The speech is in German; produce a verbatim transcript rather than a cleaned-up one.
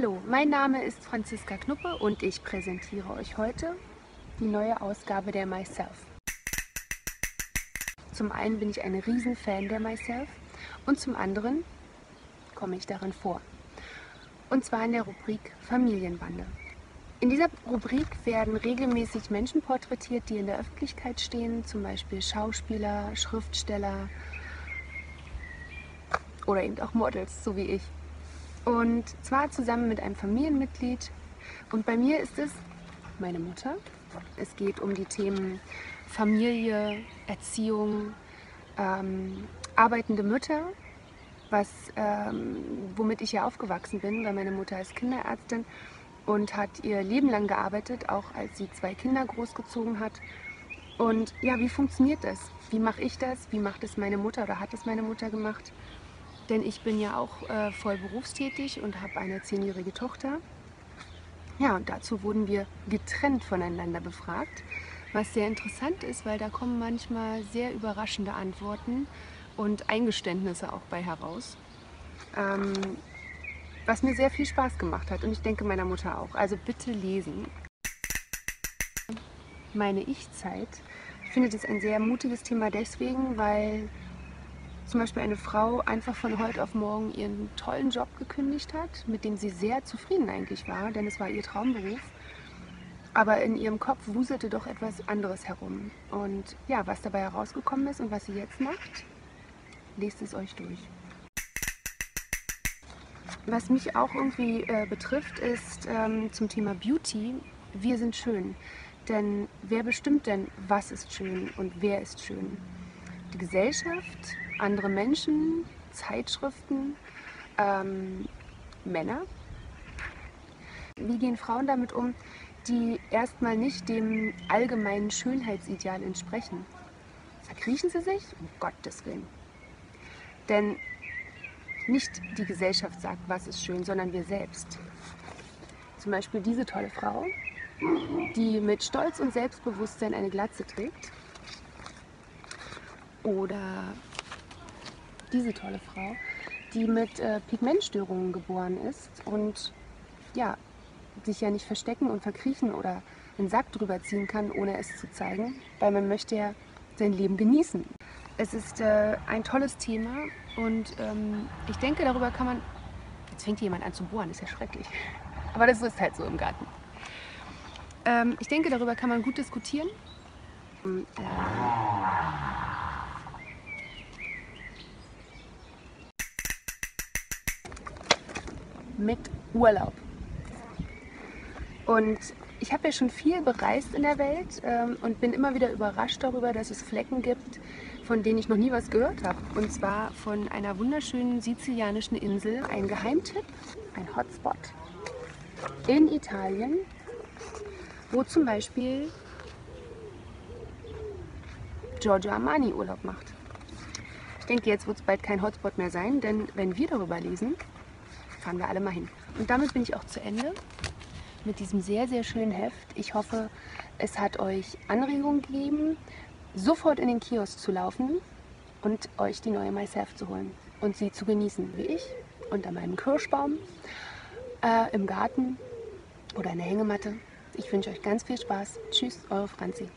Hallo, mein Name ist Franziska Knuppe und ich präsentiere euch heute die neue Ausgabe der Myself. Zum einen bin ich ein Riesenfan der Myself und zum anderen komme ich darin vor. Und zwar in der Rubrik Familienbande. In dieser Rubrik werden regelmäßig Menschen porträtiert, die in der Öffentlichkeit stehen, zum Beispiel Schauspieler, Schriftsteller oder eben auch Models, so wie ich. Und zwar zusammen mit einem Familienmitglied. Und bei mir ist es meine Mutter. Es geht um die Themen Familie, Erziehung, ähm, arbeitende Mütter, was, ähm, womit ich ja aufgewachsen bin, weil meine Mutter ist Kinderärztin und hat ihr Leben lang gearbeitet, auch als sie zwei Kinder großgezogen hat. Und ja, wie funktioniert das? Wie mache ich das? Wie macht es meine Mutter oder hat es meine Mutter gemacht? Denn ich bin ja auch äh, voll berufstätig und habe eine zehnjährige Tochter. Ja, und dazu wurden wir getrennt voneinander befragt, was sehr interessant ist, weil da kommen manchmal sehr überraschende Antworten und Eingeständnisse auch bei heraus, ähm, was mir sehr viel Spaß gemacht hat und ich denke meiner Mutter auch. Also bitte lesen. Meine Ich-Zeit. Ich finde das ein sehr mutiges Thema deswegen, weil zum Beispiel eine Frau einfach von heute auf morgen ihren tollen Job gekündigt hat, mit dem sie sehr zufrieden eigentlich war, denn es war ihr Traumberuf. Aber in ihrem Kopf wuselte doch etwas anderes herum. Und ja, was dabei herausgekommen ist und was sie jetzt macht, lest es euch durch. Was mich auch irgendwie äh, betrifft, ist ähm, zum Thema Beauty, wir sind schön. Denn wer bestimmt denn, was ist schön und wer ist schön? Die Gesellschaft, andere Menschen, Zeitschriften, ähm, Männer. Wie gehen Frauen damit um, die erstmal nicht dem allgemeinen Schönheitsideal entsprechen? Verkriechen sie sich? Um Gottes Willen. Denn nicht die Gesellschaft sagt, was ist schön, sondern wir selbst. Zum Beispiel diese tolle Frau, die mit Stolz und Selbstbewusstsein eine Glatze trägt. Oder diese tolle Frau, die mit äh, Pigmentstörungen geboren ist und ja, sich ja nicht verstecken und verkriechen oder einen Sack drüber ziehen kann, ohne es zu zeigen, weil man möchte ja sein Leben genießen. Es ist äh, ein tolles Thema und ähm, ich denke, darüber kann man... Jetzt fängt hier jemand an zu bohren, ist ja schrecklich. Aber das ist halt so im Garten. Ähm, ich denke, darüber kann man gut diskutieren. Ähm, mit Urlaub. Und ich habe ja schon viel bereist in der Welt ähm, und bin immer wieder überrascht darüber, dass es Flecken gibt, von denen ich noch nie was gehört habe. Und zwar von einer wunderschönen sizilianischen Insel. Ein Geheimtipp, ein Hotspot in Italien, wo zum Beispiel Giorgio Armani Urlaub macht. Ich denke, jetzt wird es bald kein Hotspot mehr sein, denn wenn wir darüber lesen, fahren wir alle mal hin. Und damit bin ich auch zu Ende mit diesem sehr, sehr schönen Heft. Ich hoffe, es hat euch Anregungen gegeben, sofort in den Kiosk zu laufen und euch die neue Myself zu holen und sie zu genießen, wie ich, unter meinem Kirschbaum, äh, im Garten oder in der Hängematte. Ich wünsche euch ganz viel Spaß. Tschüss, eure Franzi.